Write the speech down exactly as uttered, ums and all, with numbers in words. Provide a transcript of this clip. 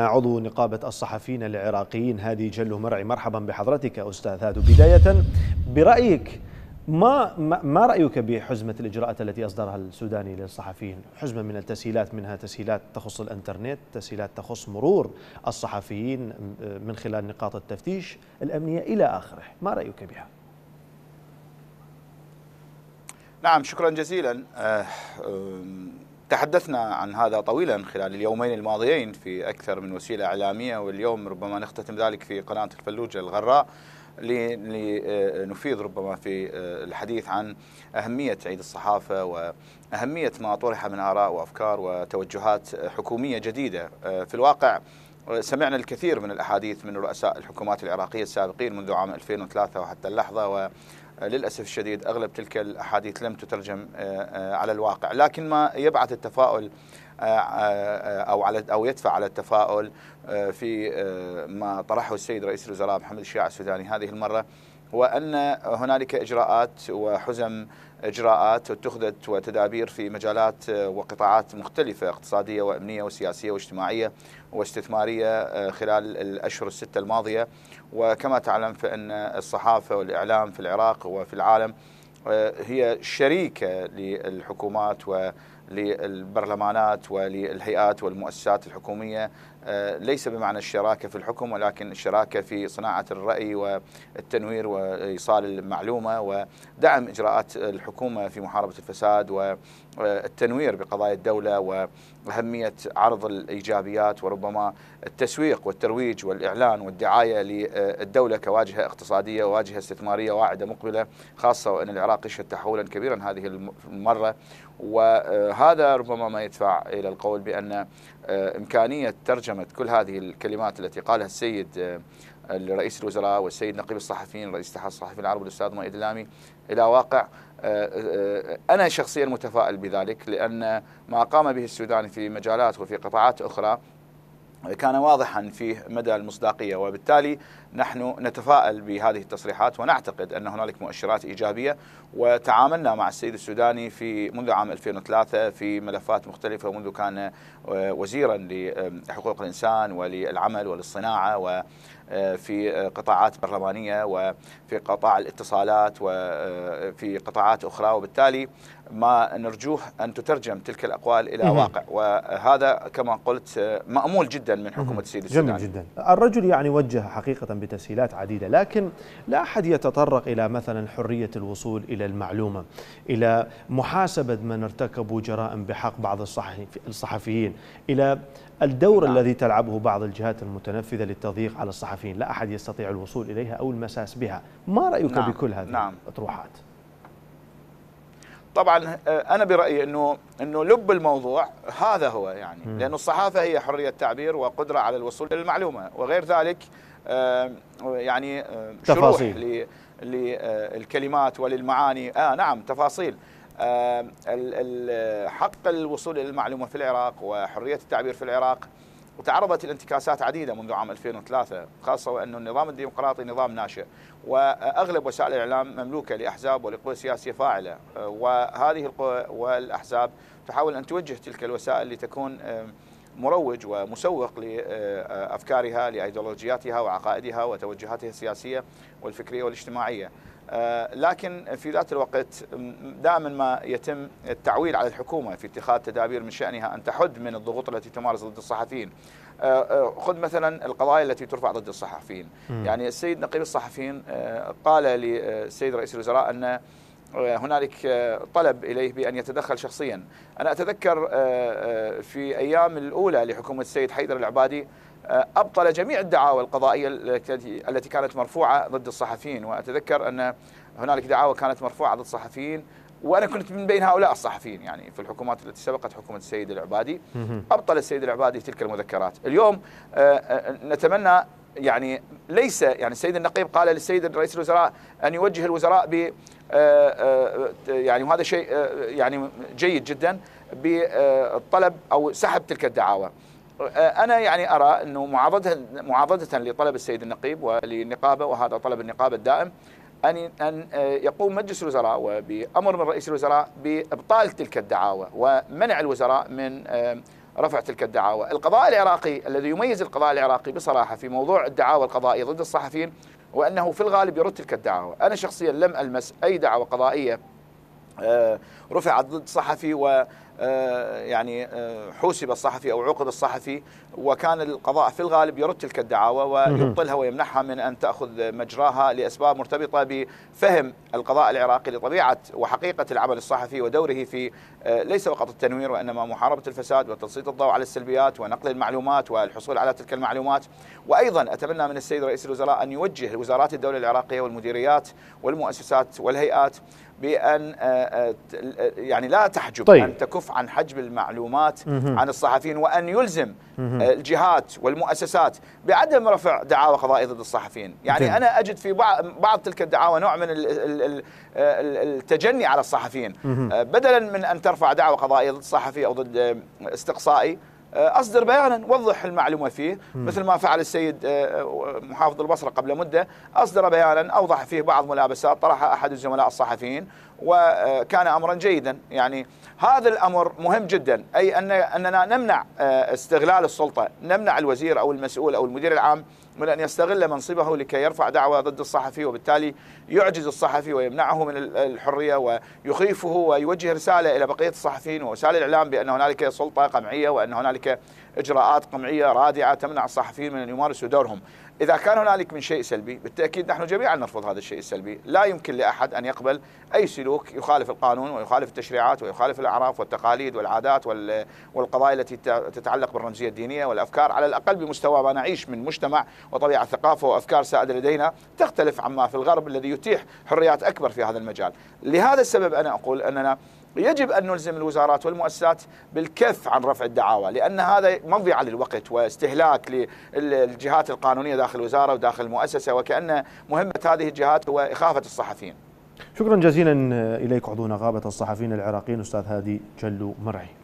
عضو نقابة الصحفيين العراقيين هادي جلو مرعي، مرحبا بحضرتك أستاذ هادو. بداية برأيك ما ما رأيك بحزمة الإجراءات التي أصدرها السوداني للصحفيين؟ حزمة من التسهيلات، منها تسهيلات تخص الإنترنت، تسهيلات تخص مرور الصحفيين من خلال نقاط التفتيش الأمنية إلى آخره، ما رأيك بها؟ نعم، شكرا جزيلا. أه أه تحدثنا عن هذا طويلا خلال اليومين الماضيين في أكثر من وسيلة إعلامية، واليوم ربما نختتم ذلك في قناة الفلوجة الغراء لنفيض ربما في الحديث عن أهمية عيد الصحافة وأهمية ما طرح من آراء وأفكار وتوجهات حكومية جديدة. في الواقع سمعنا الكثير من الأحاديث من رؤساء الحكومات العراقية السابقين منذ عام ألفين وثلاثة وحتى اللحظة، و للأسف الشديد أغلب تلك الأحاديث لم تترجم على الواقع، لكن ما يبعث التفاؤل أو على أو يدفع على التفاؤل في ما طرحه السيد رئيس الوزراء محمد شياع السوداني هذه المرة، هو أن هنالك إجراءات وحزم إجراءات اتخذت وتدابير في مجالات وقطاعات مختلفة اقتصادية وأمنية وسياسية واجتماعية واستثمارية خلال الأشهر الستة الماضية. وكما تعلم فإن الصحافة والإعلام في العراق وفي العالم هي شريكة للحكومات وللبرلمانات وللهيئات والمؤسسات الحكومية، ليس بمعنى الشراكة في الحكم، ولكن الشراكة في صناعة الرأي والتنوير وإيصال المعلومة ودعم إجراءات الحكومة في محاربة الفساد والتنوير بقضايا الدولة وأهمية عرض الإيجابيات وربما التسويق والترويج والإعلان والدعاية للدولة كواجهة اقتصادية وواجهة استثمارية واعدة مقبلة، خاصة وأن العراق يشهد تحولا كبيرا هذه المرة. وهذا ربما ما يدفع إلى القول بأن إمكانية ترجمة كل هذه الكلمات التي قالها السيد الرئيس الوزراء والسيد نقيب الصحفيين رئيس الاتحاد الصحفي العربي الأستاذ مائد اللامي إلى واقع، أنا شخصيا متفائل بذلك، لأن ما قام به السودان في مجالات وفي قطاعات أخرى كان واضحا فيه مدى المصداقية، وبالتالي نحن نتفائل بهذه التصريحات ونعتقد أن هنالك مؤشرات إيجابية. وتعاملنا مع السيد السوداني في منذ عام ألفين وثلاثة في ملفات مختلفة، ومنذ كان وزيرا لحقوق الإنسان وللعمل وللصناعة وفي قطاعات برلمانية وفي قطاع الاتصالات وفي قطاعات أخرى، وبالتالي ما نرجوه أن تترجم تلك الأقوال إلى واقع، وهذا كما قلت مأمول جدا من حكومة السيد السوداني. جميل جدا. الرجل يعني وجه حقيقة بتسهيلات عديدة، لكن لا أحد يتطرق إلى مثلا حرية الوصول إلى المعلومة، إلى محاسبة من ارتكبوا جرائم بحق بعض الصحفيين، إلى الدور نعم. الذي تلعبه بعض الجهات المتنفذة للتضييق على الصحفيين، لا أحد يستطيع الوصول إليها أو المساس بها. ما رأيك نعم. بكل هذه نعم. الأطروحات؟ طبعا أنا برأيي أنه أنه لب الموضوع هذا هو، يعني م. لأن الصحافة هي حرية تعبير وقدرة على الوصول إلى المعلومة، وغير ذلك يعني شروح للكلمات وللمعاني. آه نعم تفاصيل. آه حق الوصول إلى المعلومة في العراق وحرية التعبير في العراق وتعرضت الانتكاسات عديدة منذ عام ألفين وثلاثة، خاصة وأن النظام الديمقراطي نظام ناشئ وأغلب وسائل الإعلام مملوكة لأحزاب ولقوى سياسية فاعلة، وهذه القوى والأحزاب تحاول أن توجه تلك الوسائل لتكون مروج ومسوق لأفكارها لأيديولوجياتها وعقائدها وتوجهاتها السياسية والفكرية والاجتماعية. لكن في ذات الوقت دائما ما يتم التعويل على الحكومة في اتخاذ تدابير من شأنها أن تحد من الضغوط التي تمارس ضد الصحفيين. خذ مثلا القضايا التي ترفع ضد الصحفيين، يعني السيد نقيب الصحفيين قال للسيد رئيس الوزراء أن هنالك طلب إليه بأن يتدخل شخصيا. أنا أتذكر في أيام الأولى لحكومة السيد حيدر العبادي أبطل جميع الدعاوى القضائية التي كانت مرفوعة ضد الصحفيين، وأتذكر أن هنالك دعاوى كانت مرفوعة ضد الصحفيين وأنا كنت من بين هؤلاء الصحفيين، يعني في الحكومات التي سبقت حكومة السيد العبادي أبطل السيد العبادي تلك المذكرات. اليوم نتمنى يعني ليس يعني السيد النقيب قال للسيد الرئيس الوزراء أن يوجه الوزراء ب يعني، وهذا شيء يعني جيد جدا، بالطلب أو سحب تلك الدعاوى. أنا يعني أرى أنه معاضدة معاضدة لطلب السيد النقيب وللنقابة، وهذا طلب النقابة الدائم، أن أن يقوم مجلس الوزراء وبأمر من رئيس الوزراء بإبطال تلك الدعاوى ومنع الوزراء من رفع تلك الدعاوى. القضاء العراقي الذي يميز القضاء العراقي بصراحة في موضوع الدعاوى القضائية ضد الصحفيين وأنه في الغالب يرد تلك الدعاوى. أنا شخصيا لم ألمس أي دعوى قضائية رفعت ضد صحفي و يعني حوسب الصحفي أو عوقب الصحفي، وكان القضاء في الغالب يرد تلك الدعاوى ويبطلها ويمنحها من أن تأخذ مجراها لأسباب مرتبطة بفهم القضاء العراقي لطبيعة وحقيقة العمل الصحفي ودوره في ليس فقط التنوير وإنما محاربة الفساد وتسليط الضوء على السلبيات ونقل المعلومات والحصول على تلك المعلومات. وأيضا أتمنى من السيد رئيس الوزراء أن يوجه وزارات الدولة العراقية والمديريات والمؤسسات والهيئات بأن يعني لا تحجب طيب. أن تكف عن حجب المعلومات عن الصحفيين، وأن يلزم الجهات والمؤسسات بعدم رفع دعاوى قضائية ضد الصحفيين. يعني طيب. أنا أجد في بعض تلك الدعاوى نوع من التجني على الصحفيين، بدلا من أن ترفع دعوى قضائية ضد صحفي أو ضد استقصائي أصدر بيانا وضح المعلومة فيه، مثل ما فعل السيد محافظ البصرة قبل مدة، أصدر بيانا أوضح فيه بعض ملابسات طرحها أحد الزملاء الصحفيين وكان أمرا جيدا. يعني هذا الأمر مهم جدا، أي أن أننا نمنع استغلال السلطة، نمنع الوزير أو المسؤول أو المدير العام من أن يستغل منصبه لكي يرفع دعوى ضد الصحفي، وبالتالي يعجز الصحفي ويمنعه من الحرية ويخيفه، ويوجه رسالة إلى بقية الصحفيين ووسائل الإعلام بأن هنالك سلطة قمعية وأن هنالك إجراءات قمعية رادعة تمنع الصحفيين من أن يمارسوا دورهم. إذا كان هنالك من شيء سلبي بالتأكيد نحن جميعا نرفض هذا الشيء السلبي، لا يمكن لأحد أن يقبل أي سلوك يخالف القانون ويخالف التشريعات ويخالف الأعراف والتقاليد والعادات والقضايا التي تتعلق بالرمزية الدينية والأفكار، على الأقل بمستوى ما نعيش من مجتمع وطبيعة ثقافة وأفكار سائدة لدينا تختلف عما في الغرب الذي يتيح حريات أكبر في هذا المجال. لهذا السبب أنا أقول أننا يجب أن نلزم الوزارات والمؤسسات بالكف عن رفع الدعاوى، لأن هذا مضيعة للوقت واستهلاك للجهات القانونية داخل الوزارة وداخل المؤسسة، وكأن مهمة هذه الجهات هو إخافة الصحفيين. شكرا جزيلا إليك عضو نقابة الصحفيين العراقيين أستاذ هادي جلو مرعي.